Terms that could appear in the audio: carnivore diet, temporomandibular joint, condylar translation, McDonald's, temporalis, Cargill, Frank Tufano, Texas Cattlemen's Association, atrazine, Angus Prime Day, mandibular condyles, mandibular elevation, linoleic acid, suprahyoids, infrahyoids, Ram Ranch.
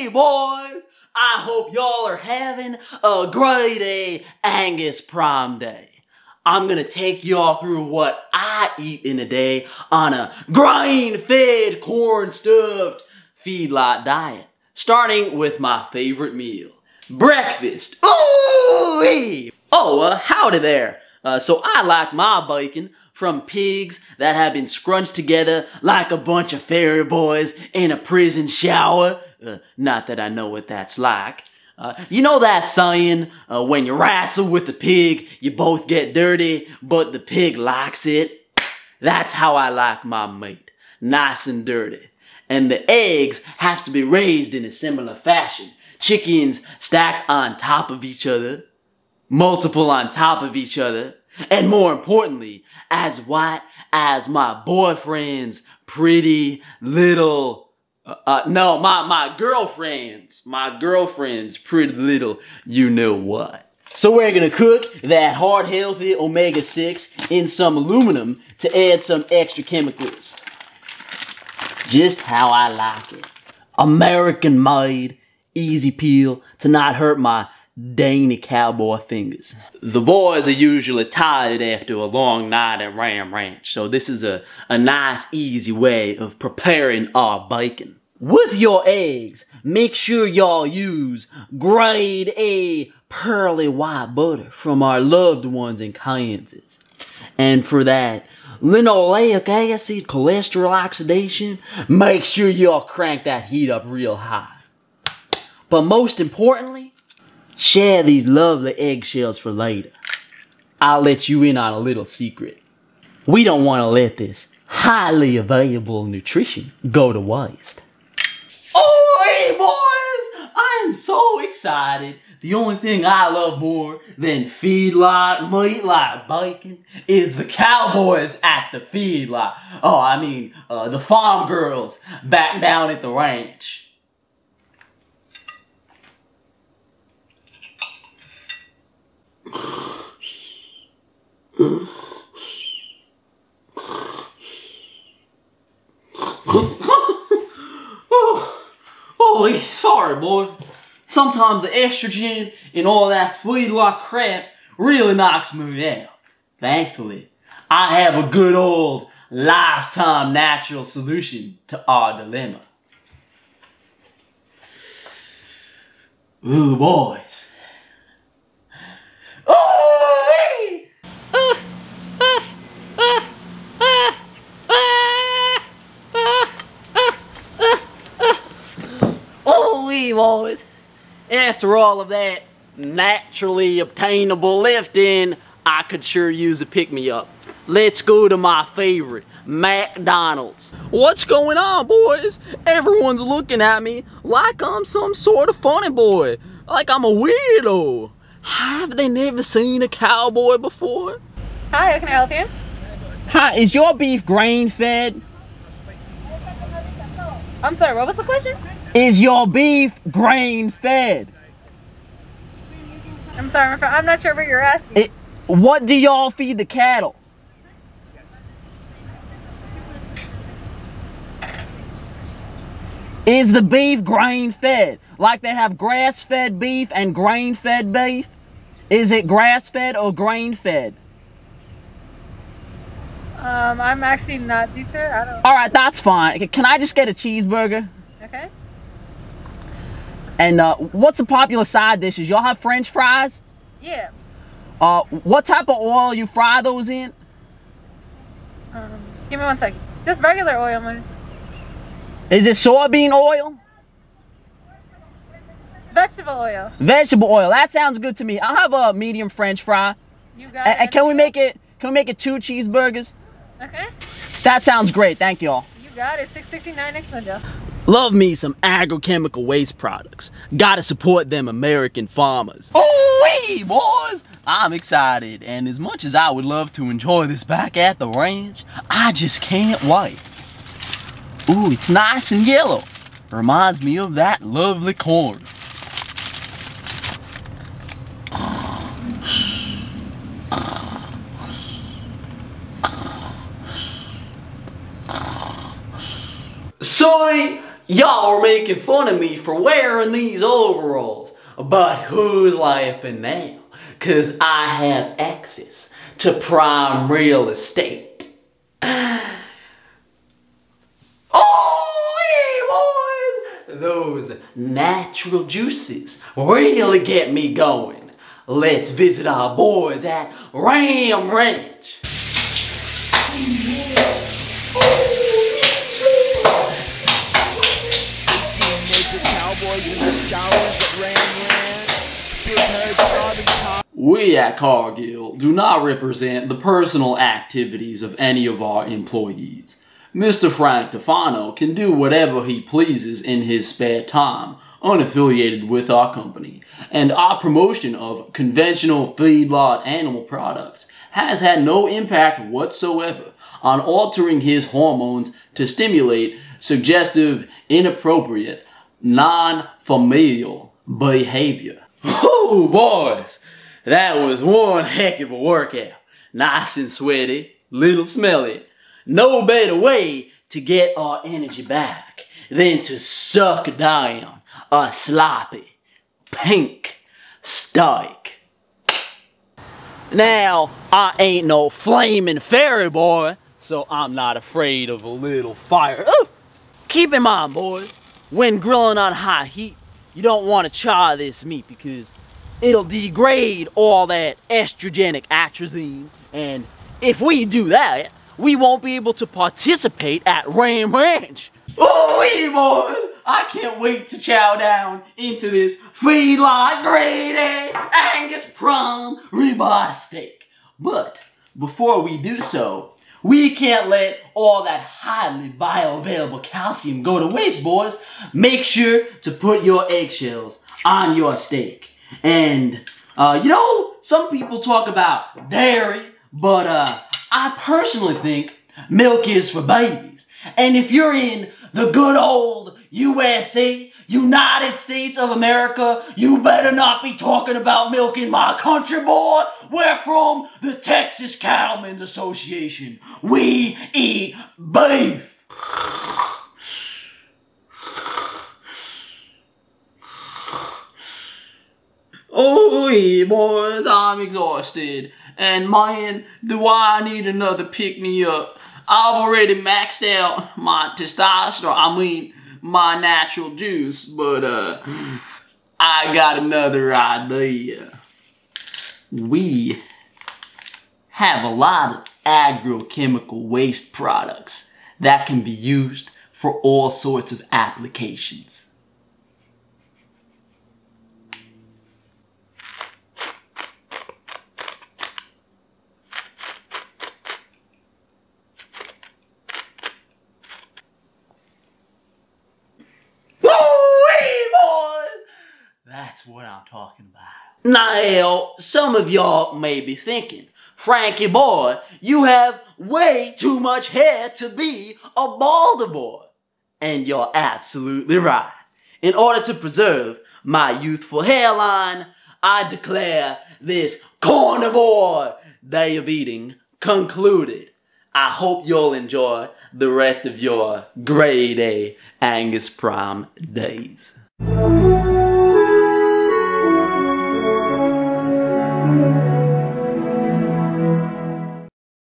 Hey boys, I hope y'all are having a great day, Angus Prime Day. I'm gonna take y'all through what I eat in a day on a grain-fed, corn-stuffed feedlot diet, starting with my favorite meal, breakfast. Ooh-wee! Howdy there. So I like my bacon from pigs that have been scrunched together like a bunch of fairy boys in a prison shower. Not that I know what that's like. You know that saying, when you wrestle with the pig, you both get dirty, but the pig likes it? That's how I like my meat, nice and dirty. And the eggs have to be raised in a similar fashion. Chickens stacked on top of each other, multiple on top of each other, and more importantly, as white as my boyfriend's pretty little... my girlfriend's pretty little you know what. So we're gonna cook that heart healthy omega-6 in some aluminum to add some extra chemicals. Just how I like it. American made, easy peel to not hurt my dainty cowboy fingers. The boys are usually tired after a long night at Ram Ranch, so this is a nice easy way of preparing our bacon. With your eggs, make sure y'all use grade A pearly white butter from our loved ones in Kansas. And for that linoleic acid cholesterol oxidation, make sure y'all crank that heat up real high. But most importantly, share these lovely eggshells for later. I'll let you in on a little secret. We don't want to let this highly available nutrition go to waste. Oh, hey boys! I am so excited. The only thing I love more than feedlot meat like bacon is the cowboys at the feedlot. The farm girls back down at the ranch. Oh, sorry boy. Sometimes the estrogen and all that feedlot crap really knocks me out. Thankfully, I have a good old lifetime natural solution to our dilemma. Ooh boys. Boys, after all of that naturally obtainable lifting, I could sure use a pick-me-up. Let's go to my favorite, McDonald's. What's going on, boys? Everyone's looking at me like I'm some sort of funny boy, like I'm a weirdo. Have they never seen a cowboy before? Hi, how can I help you? Hi, is your beef grain-fed? I'm sorry, what was the question? Is your beef grain-fed? I'm sorry, I'm not sure what you're asking. What do y'all feed the cattle? Is the beef grain-fed? Like they have grass-fed beef and grain-fed beef? Is it grass-fed or grain-fed? I'm actually not too sure. I don't know. All right, that's fine. Can I just get a cheeseburger? Okay. And what's a popular side dish? Y'all have French fries? Yeah. What type of oil you fry those in? Give me one second. Just regular oil, man. Is it soybean oil? Vegetable oil. Vegetable oil. That sounds good to me. I'll have a medium French fry. You got it. And can we make it 2 cheeseburgers? Okay. That sounds great. Thank y'all. You got it. $6.69 next window. Love me some agrochemical waste products. Gotta support them American farmers. Ooh-wee, boys! I'm excited, and as much as I would love to enjoy this back at the ranch, I just can't wait. Ooh, it's nice and yellow. Reminds me of that lovely corn. Soy Y'all are making fun of me for wearing these overalls, but who's laughing now? Cause I have access to prime real estate. Oh, hey boys! Those natural juices really get me going. Let's visit our boys at Ram Ranch. We at Cargill do not represent the personal activities of any of our employees. Mr. Frank Tufano can do whatever he pleases in his spare time, unaffiliated with our company, and our promotion of conventional feedlot animal products has had no impact whatsoever on altering his hormones to stimulate suggestive, inappropriate, non-familial behavior. Whoo, boys! That was one heck of a workout. Nice and sweaty, little smelly. No better way to get our energy back than to suck down a sloppy, pink steak. Now, I ain't no flaming fairy boy, so I'm not afraid of a little fire. Ooh. Keep in mind, boys, when grilling on high heat, you don't want to char this meat because it'll degrade all that estrogenic atrazine, and if we do that, we won't be able to participate at Ram Ranch. Oh, hey boys! I can't wait to chow down into this feedlot grade-A Angus Prime ribeye steak. But before we do so, we can't let all that highly bioavailable calcium go to waste, boys. Make sure to put your eggshells on your steak. And, you know, some people talk about dairy, but I personally think milk is for babies. And if you're in the good old USA, United States of America, you better not be talking about milk in my country, boy. We're from the Texas Cattlemen's Association. We eat beef. Oh, yeah, boys, I'm exhausted. And man, do I need another pick-me-up. I've already maxed out my testosterone, my natural juice, but I got another idea. We have a lot of agrochemical waste products that can be used for all sorts of applications. That's what I'm talking about. Now, some of y'all may be thinking, Frankie boy, you have way too much hair to be a balder boy. And you're absolutely right. In order to preserve my youthful hairline, I declare this carnivore day of eating concluded. I hope you'll enjoy the rest of your grade A Angus Prime days.